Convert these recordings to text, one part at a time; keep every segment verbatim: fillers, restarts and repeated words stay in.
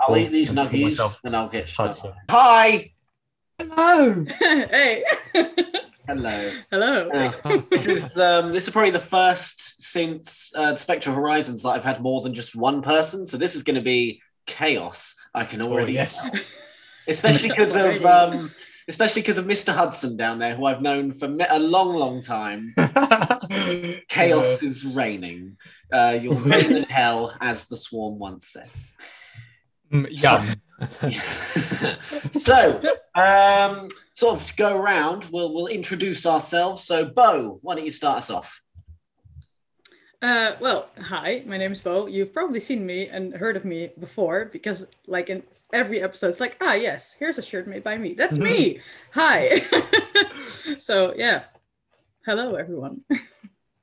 I'll eat these nuggies and I'll get shot. Hi. Hello. Hey. Hello. Hello. Uh, this is um, this is probably the first since uh, Spectral Horizons that I've had more than just one person. So this is going to be chaos. I can already, oh, yes. Tell. Especially because of um, especially because of Mister Hudson down there, who I've known for a long, long time. Chaos yeah. is reigning. Uh, you'll reign in hell, as the Swarm once said. Mm, yeah. So, um, sort of to go around, we'll we'll introduce ourselves. So, Bo, why don't you start us off? Uh, well, hi, my name is Bo. You've probably seen me and heard of me before because, like, in every episode, it's like, ah, yes, here's a shirt made by me. That's me. Hi. So, yeah. Hello, everyone.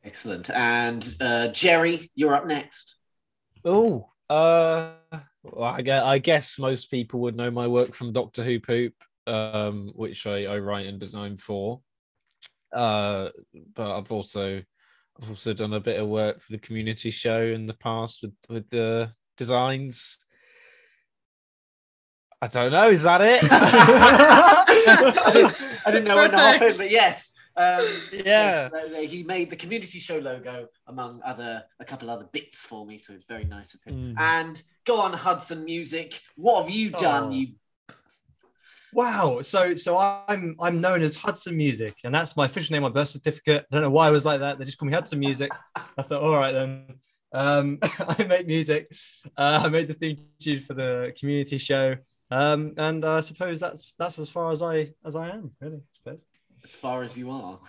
Excellent. And uh, Jerry, you're up next. Oh. Uh. Well, I guess most people would know my work from Doctor Who Poop, um, which I, I write and design for. Uh, but I've also I've also done a bit of work for the community show in the past with, with the designs. I don't know, is that it? I, didn't, I didn't know when to hop in, but yes. Um, yeah, he made the community show logo among other a couple other bits for me, so it's very nice of him. Mm. And go on, Hudson Music. What have you done? Oh. You wow. So so I'm I'm known as Hudson Music, and that's my official name on my birth certificate. I don't know why I was like that. They just call me Hudson Music. I thought, all right then. Um, I make music. Uh, I made the theme tune for the community show, um, and I suppose that's that's as far as I as I am really. I suppose. As far as you are,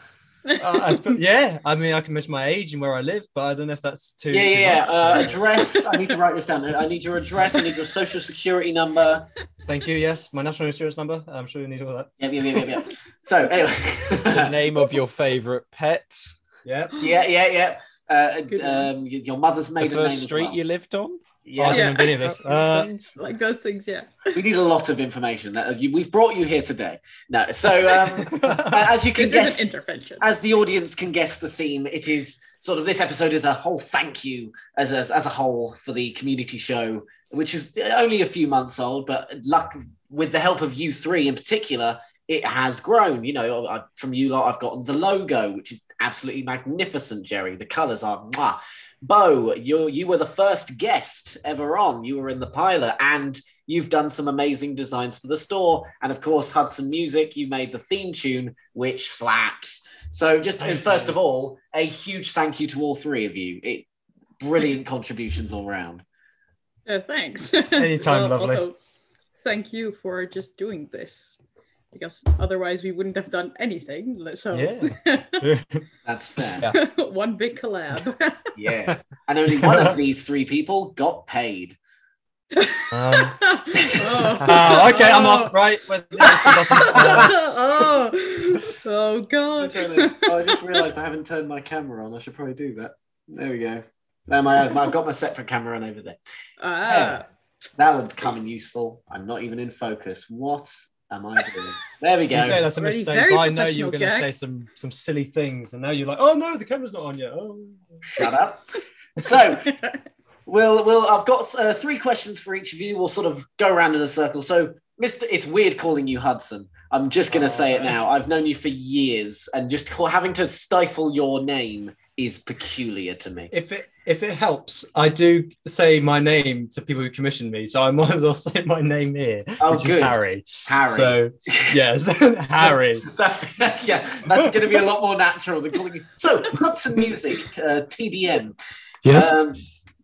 uh, I suppose, yeah. I mean, I can mention my age and where I live, but I don't know if that's too. Yeah, too yeah. Much. Uh, address. I need to write this down. I need your address. I need your social security number. Thank you. Yes, my national insurance number. I'm sure you need all that. Yeah, yeah, yeah, yeah. So anyway, the name of your favourite pet. Yeah. Yeah, yeah, yeah. Uh, um, your mother's maiden name. The first street well. you lived on. Yeah, oh, I yeah. don't know any of this. Uh, like those things, yeah. We need a lot of information. That you, we've brought you here today. No, so um, as you can this guess, is an intervention. As the audience can guess the theme, it is sort of this episode is a whole thank you as a, as a whole for the community show, which is only a few months old, but luck with the help of you three in particular, it has grown. You know, I, from you lot, I've gotten the logo, which is absolutely magnificent, Jerry. The colours are mwah. Bo, you you were the first guest ever on. You were in the pilot, and you've done some amazing designs for the store. And of course, Hudson Music, you made the theme tune, which slaps. So just okay. first of all, a huge thank you to all three of you. It, brilliant contributions all round. Uh, thanks. Anytime, well, lovely. Also, thank you for just doing this, because otherwise we wouldn't have done anything. So yeah. That's fair. Yeah. One big collab. Yeah. And only one of these three people got paid. Um. oh. uh, okay, I'm off, right? oh. oh, God. Oh, I just realised I haven't turned my camera on. I should probably do that. There we go. There my, I've got my separate camera on over there. Ah. Hey, that would come in useful. I'm not even in focus. What... Am I doing? There we go. You say that's a really mistake. I know you were going to say some some silly things, and now you're like, "Oh no, the camera's not on yet." Oh, shut up. So, we'll we'll I've got uh, three questions for each of you. We'll sort of go around in a circle. So, Mister, it's weird calling you Hudson. I'm just going to oh, say it now. I've known you for years, and just call, having to stifle your name is peculiar to me. If it if it helps, I do say my name to people who commission me, so I might as well say my name here, oh, which good. is Harry. Harry. So yes, Harry. That's, yeah, that's going to be a lot more natural than calling you. So Hudson Music, uh, T D M. Yes. Um,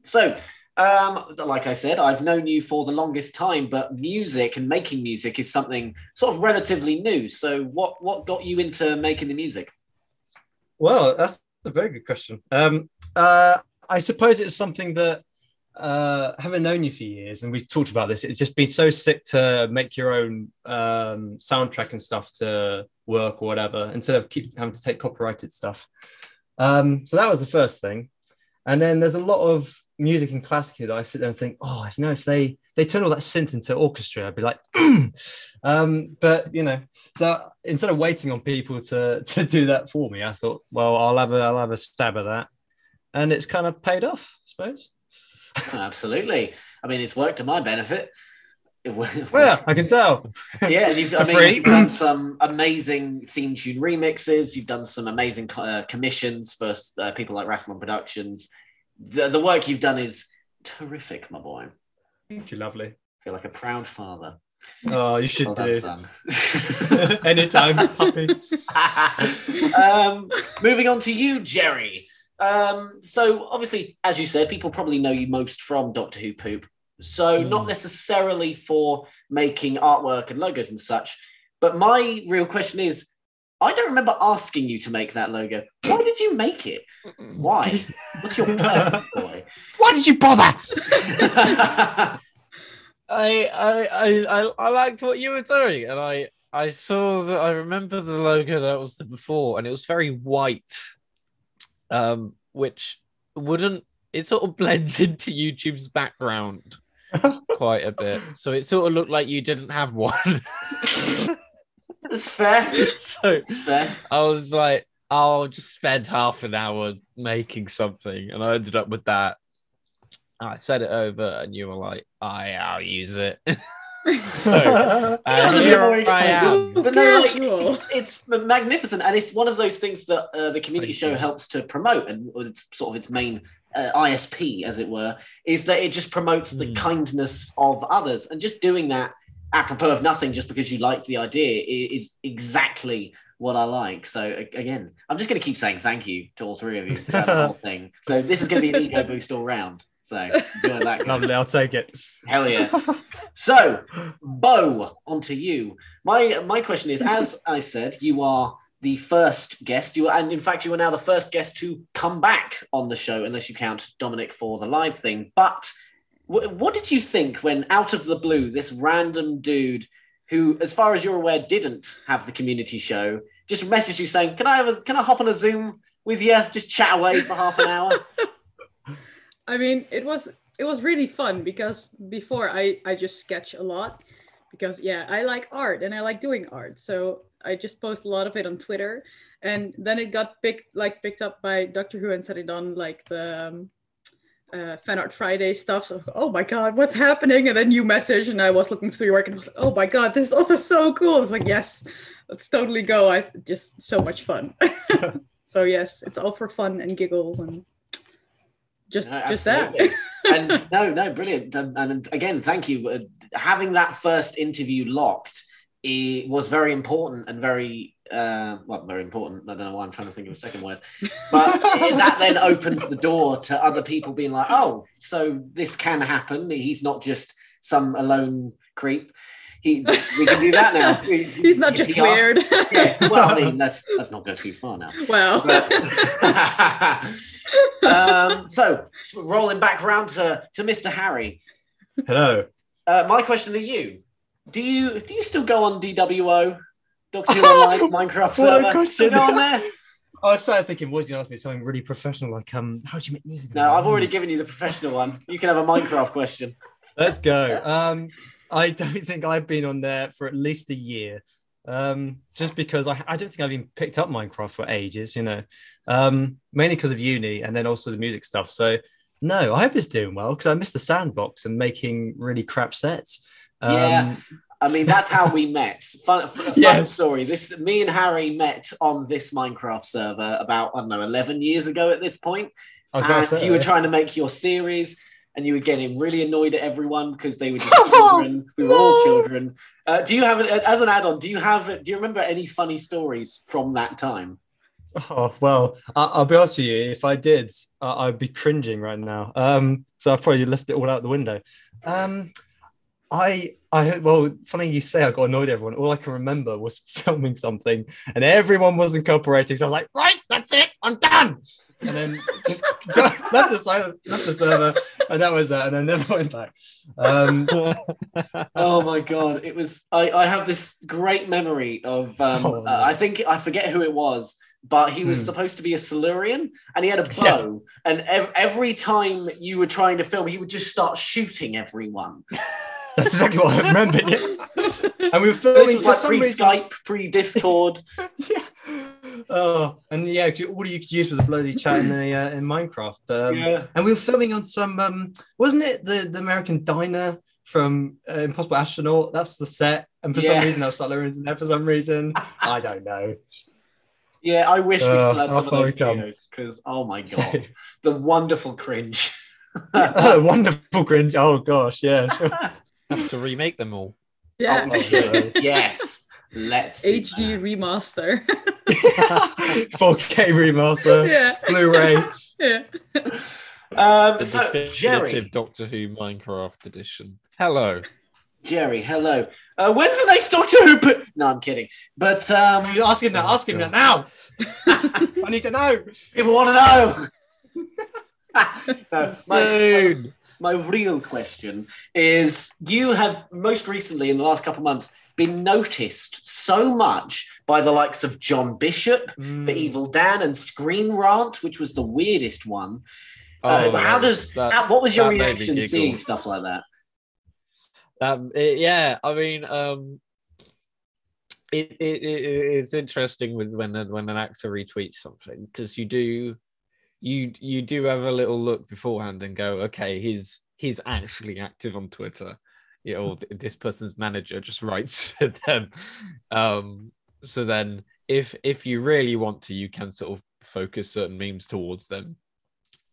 so, um, like I said, I've known you for the longest time, but music and making music is something sort of relatively new. So, what what got you into making the music? Well, that's a very good question. Um, uh, I suppose it's something that, uh, having known you for years, and we've talked about this, it's just been so sick to make your own um, soundtrack and stuff to work or whatever, instead of keep having to take copyrighted stuff. Um, so that was the first thing. And then there's a lot of music in classical that I sit there and think, oh, you know, if they, they turn all that synth into orchestra, I'd be like, um, but, you know, so instead of waiting on people to, to do that for me, I thought, well, I'll have a, I'll have a stab at that. And it's kind of paid off, I suppose. Absolutely. I mean, it's worked to my benefit. Well, I can tell. Yeah, and you've, I mean, you've done some amazing theme tune remixes. You've done some amazing uh, commissions for uh, people like Rassilon Productions. The, the work you've done is terrific, my boy. Thank you, lovely. I feel like a proud father. Oh, you should well done, do. Anytime, puppy. um, moving on to you, Jerry. Um, so, obviously, as you said, people probably know you most from Doctor Who Poop. So mm. not necessarily for making artwork and logos and such. But my real question is, I don't remember asking you to make that logo. Why did you make it? Why? What's your purpose, boy? Why did you bother? I, I I I liked what you were doing. And I, I saw that I remember the logo that was there before. And it was very white, um, which wouldn't, it sort of blends into YouTube's background quite a bit. So it sort of looked like you didn't have one. That's fair. So That's fair. I was like, I'll just spend half an hour making something. And I ended up with that. And I sent it over and you were like, I, I'll use it. So uh, here I am. But no, like, it's, it's magnificent. And it's one of those things that uh, the community Thank show you. helps to promote, and it's sort of its main Uh, I S P, as it were, is that it just promotes the mm. kindness of others. And just doing that apropos of nothing just because you like the idea is exactly what I like. So again, I'm just going to keep saying thank you to all three of you for the whole thing. So this is going to be an ego boost all round. So enjoy that. Lovely, I'll take it. Hell yeah. So, Bo, on to you. My, my question is, as I said, you are the first guest, you and in fact, you are now the first guest to come back on the show, unless you count Dominic for the live thing. But w- what did you think when, out of the blue, this random dude who, as far as you're aware, didn't have the community show, just messaged you saying, can I have a, can I hop on a Zoom with you? Just chat away for half an hour. I mean, it was it was really fun because before I, I just sketch a lot because, yeah, I like art and I like doing art. So I just post a lot of it on Twitter, and then it got picked like picked up by Doctor Who and set it on like the um, uh, Fan Art Friday stuff. So, oh my God, what's happening? And then you messaged, and I was looking through your work, and I was like, oh my God, this is also so cool. It's like, yes, let's totally go. I just so much fun. So yes, it's all for fun and giggles and just no, just that. And no, no, brilliant. And, and again, thank you. Uh, having that first interview locked, it was very important and very, uh, well, very important. I don't know why I'm trying to think of a second word. But that then opens the door to other people being like, oh, so this can happen. He's not just some alone creep. He, we can do that now. He's not just weird. Yeah, well, I mean, let's, let's not go too far now. Well. But, um, so, rolling back around to, to Mister Harry. Hello. Uh, my question to you. Do you do you still go on D W O, Doctor Who Online, Minecraft server? Do you go on there? I started thinking, what, you asked me something really professional, like, um, how do you make music? No, I've already given you the professional one. You can have a Minecraft question. Let's go. Um, I don't think I've been on there for at least a year, um, just because I, I don't think I've even picked up Minecraft for ages, you know, um, mainly because of uni and then also the music stuff. So, no, I hope it's doing well because I miss the sandbox and making really crap sets. Yeah, um, I mean, that's how we met. Fun, fun yes. story. This, me and Harry met on this Minecraft server about, I don't know, eleven years ago at this point. I was and say, you were yeah. trying to make your series and you were getting really annoyed at everyone because they were just children. We were no. all children. Uh, do you have, as an add-on, do you have, do you remember any funny stories from that time? Oh, well, I- I'll be honest with you. If I did, I- I'd be cringing right now. Um, so I've probably left it all out the window. Um... I, I, well, funny you say I got annoyed at everyone. All I can remember was filming something and everyone wasn't cooperating. So I was like, right, that's it, I'm done. And then just left the silent, left the server, and that was that. And I never went back. Um, oh my God. It was, I, I have this great memory of, um, oh, uh, I think, I forget who it was, but he was hmm. supposed to be a Silurian, and he had a bow, yeah. and ev- every time you were trying to film, he would just start shooting everyone. That's exactly what I remember. Yeah. And we were filming for like some reason. Pre-Skype, pre-Discord. yeah. Oh, and yeah, all you could use was a bloody chat in, the, uh, in Minecraft. Um, yeah. And we were filming on some, um, wasn't it the, the American diner from uh, Impossible Astronaut. That's the set. And for yeah. some reason, there was Sutherland in there for some reason. I don't know. Yeah, I wish uh, we still had some of those videos because, oh my God, the wonderful cringe. oh, wonderful cringe. Oh gosh, yeah. Sure. Have to remake them all. Yeah. Oh, okay. Yes. Let's H D remaster. four K remaster. Yeah. Blu-ray. Yeah. Um, the so, definitive Jerry. Doctor Who Minecraft edition. Hello. Jerry, hello. Uh, when's the next Doctor Who? Po- no, I'm kidding. But um, you ask him that. Oh, ask him God. that now. I need to know. People want to know. no, my, my, my real question is: you have most recently, in the last couple of months, been noticed so much by the likes of John Bishop, mm. the Evil Dan, and Screen Rant, which was the weirdest one. Oh, uh, how does that, how, what was your reaction seeing stuff like that? Um, it, yeah, I mean, um, it, it, it it's interesting with when when an actor retweets something because you do you you do have a little look beforehand and go, okay, he's he's actually active on Twitter, you know, this person's manager just writes for them. Um, so then, if if you really want to, you can sort of focus certain memes towards them.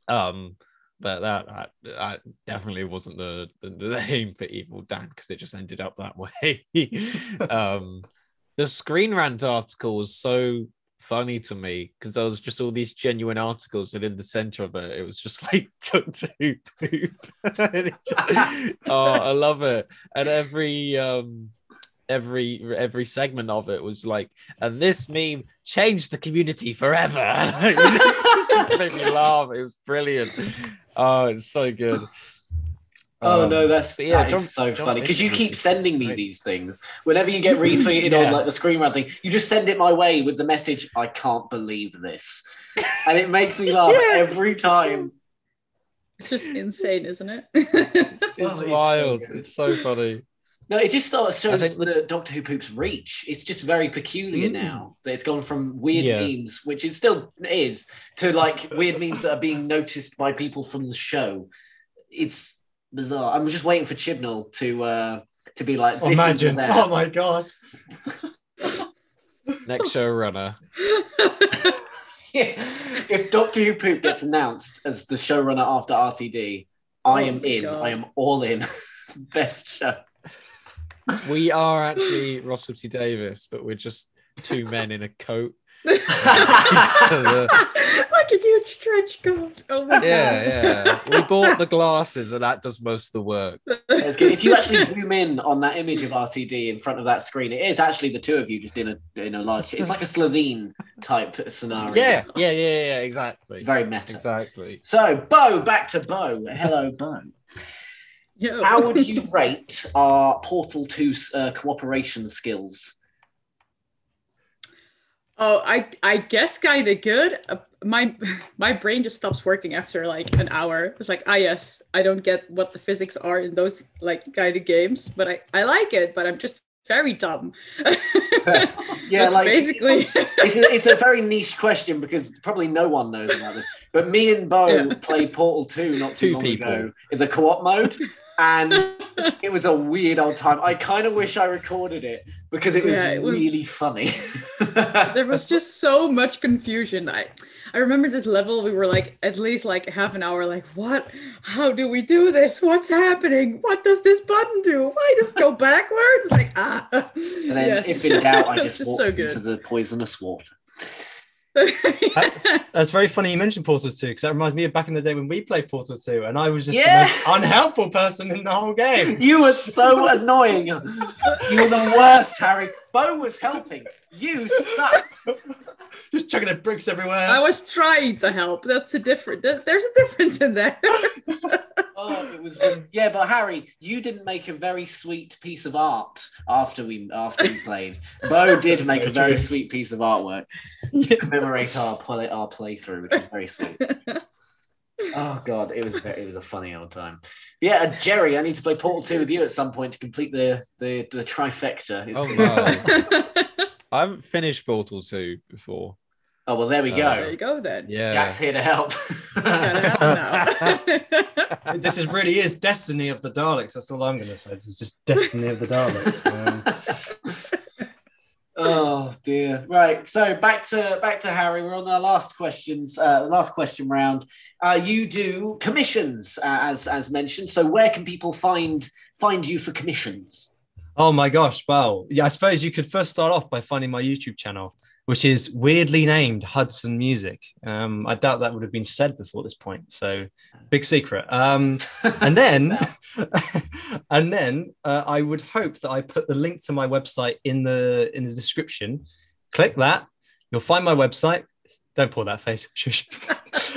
Um, but that, that, that definitely wasn't the, the, the aim for Evil Dan because it just ended up that way. um, the Screen Rant article was so funny to me because there was just all these genuine articles and in the center of it, it was just like Doctor Who Poop. and just, oh, I love it. And every... Um, Every every segment of it was like, and this meme changed the community forever. It made me laugh. It was brilliant. Oh, it's so good. Oh um, no, that's yeah, that John, is so John funny because you keep sending me great. these things. Whenever you get retweeted yeah. on like the Screen Rant thing, you just send it my way with the message, "I can't believe this," and it makes me laugh yeah. every time. It's just insane, isn't it? it's it's oh, wild. It's so, it's so funny. No, it just sort of shows think, the Doctor Who Poop's reach. It's just very peculiar mm. now that it's gone from weird yeah. memes, which it still is, to like weird memes that are being noticed by people from the show. It's bizarre. I'm just waiting for Chibnall to uh, to be like, this imagine. Is oh my gosh. Next showrunner. yeah. If Doctor Who Poop gets announced as the showrunner after R T D, oh I am in. God. I am all in. Best show. We are actually Russell T. Davis, but we're just two men in a coat. like a huge trench coat. Oh my yeah, God. Yeah. We bought the glasses, and that does most of the work. If you actually zoom in on that image of R T D in front of that screen, it is actually the two of you just in a in a large. It's like a Slovene type scenario. Yeah, yeah, yeah, yeah, exactly. It's very meta. Exactly. So, Bo, back to Bo. Hello, Bo. Yo. How would you rate our Portal two uh, cooperation skills? Oh, I I guess kind of good. Uh, my my brain just stops working after like an hour. It's like, ah, yes, I don't get what the physics are in those like kind of games, but I, I like it, but I'm just very dumb. yeah, like basically, it's, it's a very niche question because probably no one knows about this. But me and Bo yeah. played Portal two not too Two long people. ago in the co-op mode. And it was a weird old time. I kind of wish I recorded it because it was, yeah, it was really funny. There was just so much confusion. I, I remember this level, we were like, at least like half an hour, like, what? How do we do this? What's happening? What does this button do? Why does it go backwards? Like, ah. And then yes. if in doubt, I just walked so into the poisonous water. yeah. that's, that's very funny you mentioned Portal two because that reminds me of back in the day when we played Portal two and I was just yeah. the most unhelpful person in the whole game. You were so annoying. You were the worst, Harry. Bo was helping. You stuck. Just chucking the bricks everywhere. I was trying to help. That's a different. There's a difference in there. Oh, it was yeah, but Harry, you didn't make a very sweet piece of art after we after we played. Bo did make a very sweet piece of artwork to commemorate our play, our playthrough, which was very sweet. Oh God, it was very, it was a funny old time. Yeah, Jerry, I need to play Portal two with you at some point to complete the the, the trifecta. It's- oh no. I haven't finished Portal two before. Oh, well, there we go. Uh, there you go, then. Yeah. Jack's here to help. Now. This is really is destiny of the Daleks. That's all I'm going to say. This is just destiny of the Daleks. Um... oh, dear. Right. So back to back to Harry. We're on our last questions, uh, last question round. Uh, you do commissions, uh, as as mentioned. So where can people find find you for commissions? Oh, my gosh. Wow. Yeah, I suppose you could first start off by finding my YouTube channel, which is weirdly named Hudson Music. Um, I doubt that would have been said before this point. So big secret. Um, and then and then uh, I would hope that I put the link to my website in the in the description. Click that. You'll find my website. Don't pull that face. Shush.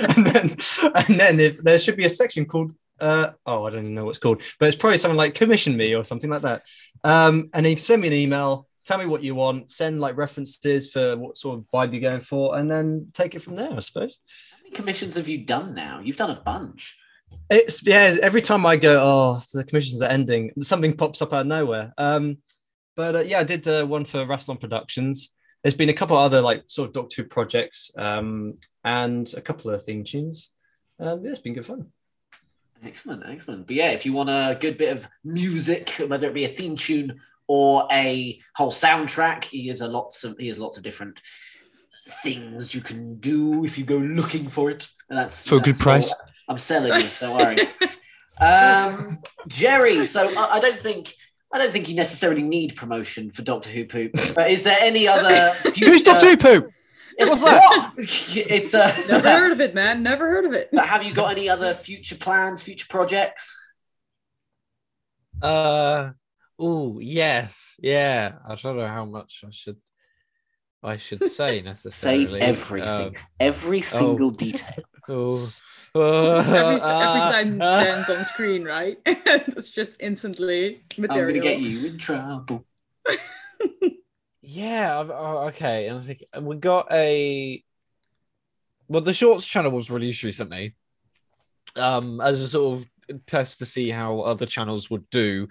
and then, and then if, there should be a section called Uh, oh, I don't even know what it's called, but it's probably something like commission me or something like that. Um, and then you can send me an email, tell me what you want, send like references for what sort of vibe you're going for, and then take it from there, I suppose. How many commissions have you done now? You've done a bunch. It's yeah, every time I go, oh, the commissions are ending, something pops up out of nowhere. Um, but uh, yeah, I did uh, one for Rassilon Productions. There's been a couple other like sort of Doctor Who projects, um, and a couple of theme tunes. Um, yeah, it's been good fun. Excellent, excellent. But yeah, if you want a good bit of music, whether it be a theme tune or a whole soundtrack, he has a lots of he has lots of different things you can do if you go looking for it. And that's for a good price. I'm selling you, don't worry. um, Jerry, so I, I don't think I don't think you necessarily need promotion for Doctor Who Poop. But is there any other? Future... Who's Doctor Who Poop? It was what? It's uh, never heard of it, man. Never heard of it. But have you got any other future plans, future projects? Uh oh yes, yeah. I don't know how much I should, I should say necessarily. Say everything, um, every single oh, detail. Oh, oh every, every time uh, Dan's on screen, right? It's just instantly material. I'm gonna get you in trouble. Yeah, I've, oh, okay. And I think we got a. Well, the shorts channel was released recently, um, as a sort of test to see how other channels would do,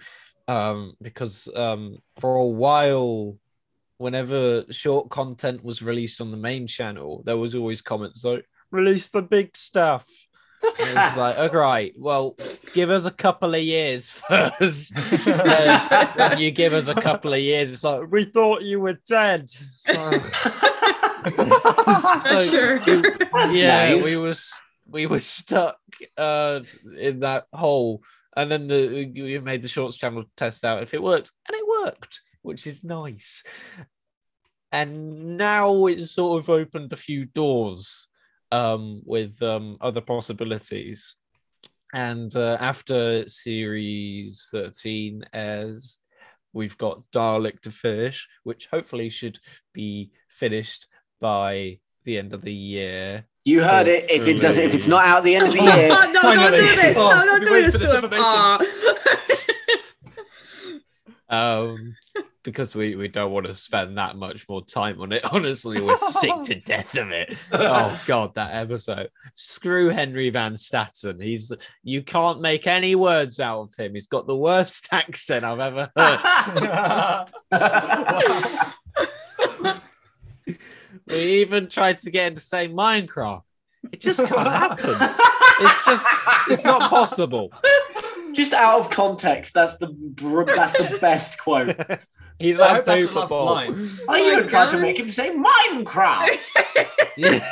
um, because um, for a while, whenever short content was released on the main channel, there was always comments like "release the big stuff." It's like, all right, well, give us a couple of years first. Then, when you give us a couple of years, it's like, we thought you were dead. So, so sure. we, yeah, nice. we were we were stuck uh, in that hole, and then the you made the shorts channel test out if it worked, and it worked, which is nice. And now it's sort of opened a few doors. Um, with um, other possibilities. And uh, after series thirteen airs, we've got Dalek to Fish, which hopefully should be finished by the end of the year. You heard hopefully. it. If it does, if it's not out at the end of the year, no, no, don't do this. No, don't do this. this information. um, Because we, we don't want to spend that much more time on it. Honestly, we're sick to death of it. Oh, God, that episode. Screw Henry Van Staten. He's You can't make any words out of him. He's got the worst accent I've ever heard. We even tried to get him to say Minecraft. It just can't happen. It's just, it's not possible. Just out of context, that's the that's the best quote. He's so like, that's the last line. I oh even tried to make him say Minecraft. Yeah.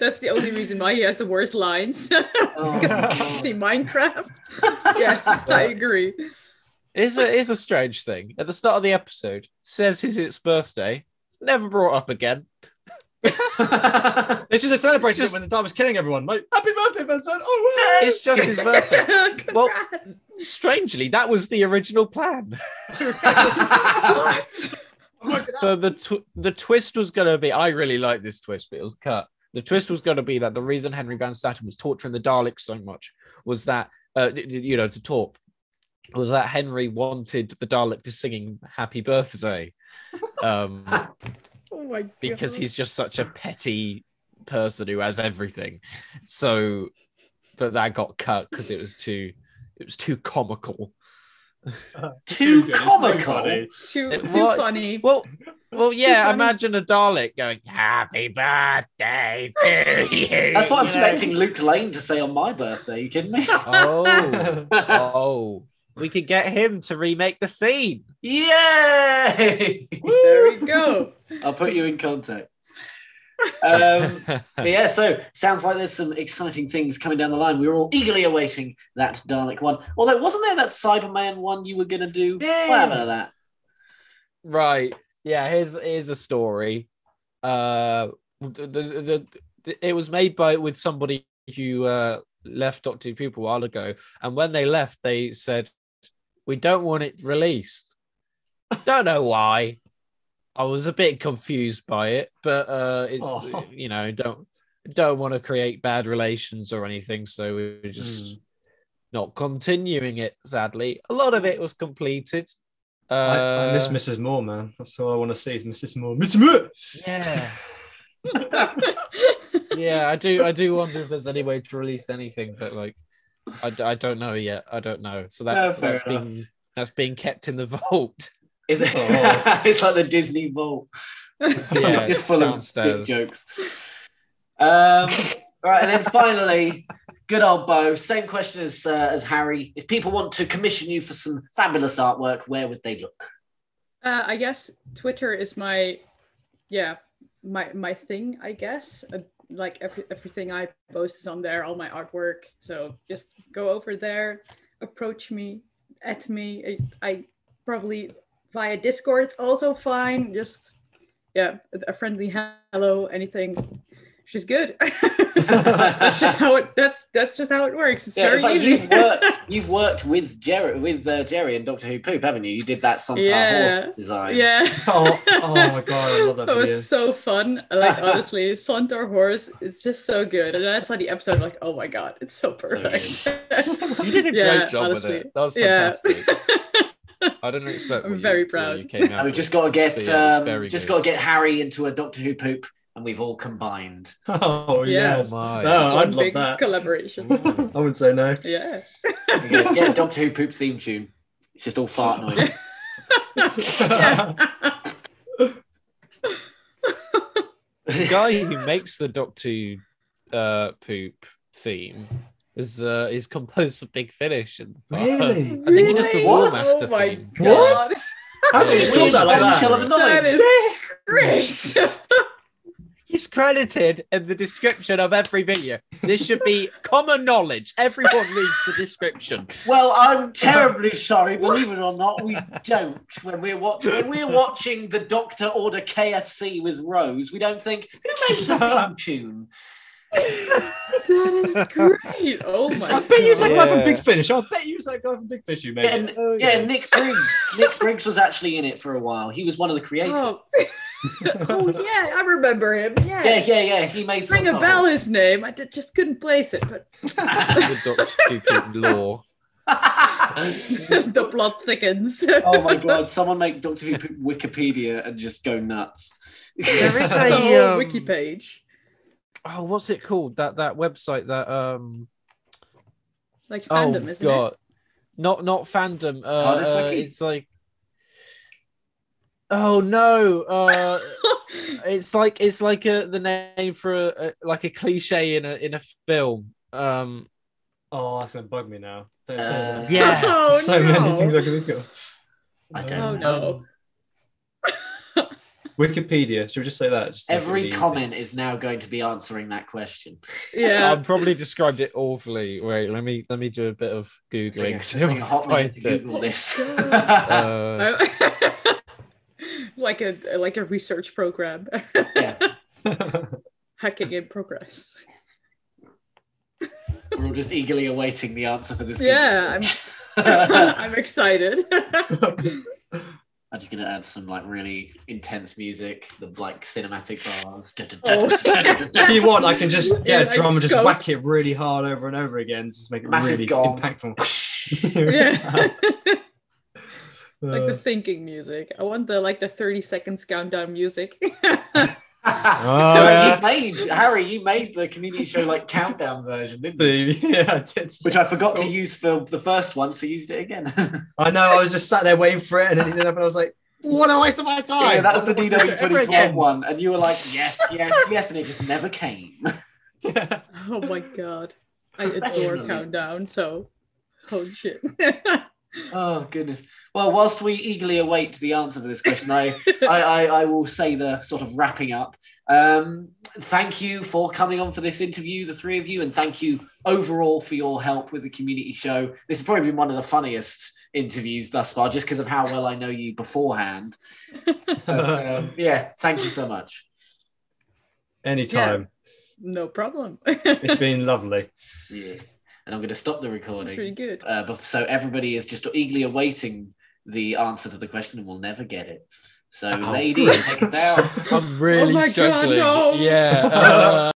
That's the only reason why he has the worst lines. Because oh. he can't see Minecraft. Yes, I agree. It's a, it's a strange thing. At the start of the episode, says it's its birthday. It's never brought up again. It's just a celebration just... when the dog was killing everyone. Like, happy birthday, Benson! Oh, wow. It's just his birthday. Well, strangely, that was the original plan. What? So the tw the twist was going to be. I really like this twist, but it was cut. The twist was going to be that the reason Henry Van Staten was torturing the Daleks so much was that uh, you know to talk was that Henry wanted the Dalek to sing him "Happy Birthday." Um, Oh my God. Because he's just such a petty person who has everything. So, but that got cut because it was too, it was too comical. Too comical. Too, too, too funny. Well, well, yeah, imagine a Dalek going, happy birthday to you. That's what I'm expecting Luke Lane to say on my birthday. Are you kidding me? Oh, oh. We could get him to remake the scene. Yay! Woo! There we go. I'll put you in contact. Um, yeah, so sounds like there's some exciting things coming down the line. We were all eagerly awaiting that Dalek one. Although, wasn't there that Cyberman one you were going to do? Yeah. What happened to that? Right. Yeah, here's, here's a story. Uh, the, the, the, it was made by with somebody who uh, left Doctor Who Poop a while ago. And when they left, they said, we don't want it released. Don't know why. I was a bit confused by it, but uh, it's oh. you know don't don't want to create bad relations or anything, so we we're just mm. not continuing it. Sadly, a lot of it was completed. Uh, I, I miss Missus Moore, man. That's all I want to see is Missus Moore. Missus Moore. Yeah. Yeah, I do. I do wonder if there's any way to release anything, but like, I, I don't know yet. I don't know. So that's no, that's being that's being kept in the vault. Oh. It's like the Disney vault. Yeah, it's just full downstairs. Of big jokes. Um, all right, and then finally, good old Bo. Same question as uh, as Harry. If people want to commission you for some fabulous artwork, where would they look? Uh, I guess Twitter is my yeah my my thing. I guess uh, like every, everything I post is on there, all my artwork. So just go over there, approach me, at me. I, I probably. Via Discord, it's also fine. Just, yeah, a friendly hello, anything. She's good. that's just how it. That's that's just how it works. It's yeah, very it's like easy. You've worked, you've worked with Jerry, with uh, Jerry and Doctor Who Poop, haven't you? You did that Sontar yeah. horse design. Yeah. oh, oh my god, I love that. That was so fun. Like honestly, Sontar horse is just so good. And then I saw the episode, like, oh my god, it's so perfect. So you did a yeah, great job honestly. With it. That was fantastic. Yeah. I don't expect. I'm very you, proud. You came out we just got to get um, just got to get Harry into a Doctor Who Poop, and we've all combined. Oh yes. yeah, my! No, I'd love that collaboration. I would say no. Yeah. Yeah, Doctor Who Poop theme tune. It's just all fart noise. The guy who makes the Doctor Who uh, Poop theme. Is uh is composed for Big Finish and really? I think he does the War Master. Oh my theme. God! What? How did you do that like that? That is great. He's credited in the description of every video. This should be common knowledge. Everyone reads the description. Well, I'm terribly sorry. Believe it or not, we don't. When we're, watch- when we're watching the Doctor order K F C with Rose, we don't think, who made the theme tune? That is great! Oh my! I bet you was that yeah. guy from Big Finish. I bet you was that guy from Big Finish. You made yeah, it. Oh, yeah. yeah, Nick Briggs. Nick Briggs was actually in it for a while. He was one of the creators. Oh, oh yeah, I remember him. Yeah, yeah, yeah. yeah. He made ring a bell. His name. I did, just couldn't place it, but the Doctor Who lore. The plot thickens. Oh my god! Someone make Doctor Who Wikipedia and just go nuts. There is a whole um... wiki page. Oh, what's it called? That that website that um, like fandom, oh, isn't God. It? Not not fandom. Uh, oh, uh, it's like, oh no, uh, it's like it's like a, the name for a, a like a cliche in a in a film. Um, oh, that's gonna bug me now. Uh, uh, yeah, oh, so no. many things I can think of. I don't oh, know. No. Wikipedia, should we just say that? Just every comment easy. Is now going to be answering that question. Yeah, I've probably described it awfully. Wait, let me let me do a bit of googling. It's like a, it's hot minute to Google this. uh, like a like a research program. Yeah. Hacking in progress. We're all just eagerly awaiting the answer for this. Yeah, I'm, I'm excited. I'm just gonna add some like really intense music, the like cinematic bars. If you want, I can just yeah, yeah drum and just go. Whack it really hard over and over again, just make it massive really gong. Impactful. Yeah, uh, like the thinking music. I want the like the thirty seconds countdown music. Oh, no, you made, Harry, you made the community show like countdown version, didn't you? Yeah, I did. Which I forgot to use for the first one, so used it again. I know, I was just sat there waiting for it and it ended up and I was like, what a waste of my time. Yeah, that's the D W twenty twelve one. And you were like, yes, yes, yes, and it just never came. Yeah. Oh my god. I adore countdown, so oh shit. Oh goodness. Well, whilst we eagerly await the answer to this question, I, I, I, I will say the sort of wrapping up. Um, thank you for coming on for this interview, the three of you, and thank you overall for your help with the community show. This has probably been one of the funniest interviews thus far, just because of how well I know you beforehand. But, um, yeah, thank you so much. Anytime. Yeah, no problem. It's been lovely. Yeah. And I'm going to stop the recording. That's pretty good. Uh, so everybody is just eagerly awaiting the answer to the question and will never get it. So, oh, ladies, take it out. I'm really oh my struggling. God, no. Yeah. Uh...